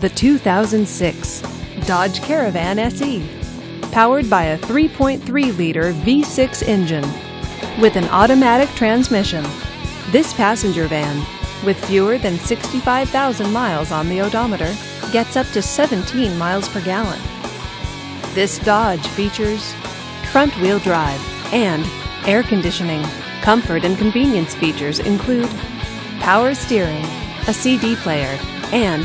the 2006 Dodge Caravan SE, powered by a 3.3-liter V6 engine with an automatic transmission. This passenger van, with fewer than 65,000 miles on the odometer, gets up to 17 miles per gallon. This Dodge features front-wheel drive and air conditioning. Comfort and convenience features include power steering, a CD player, and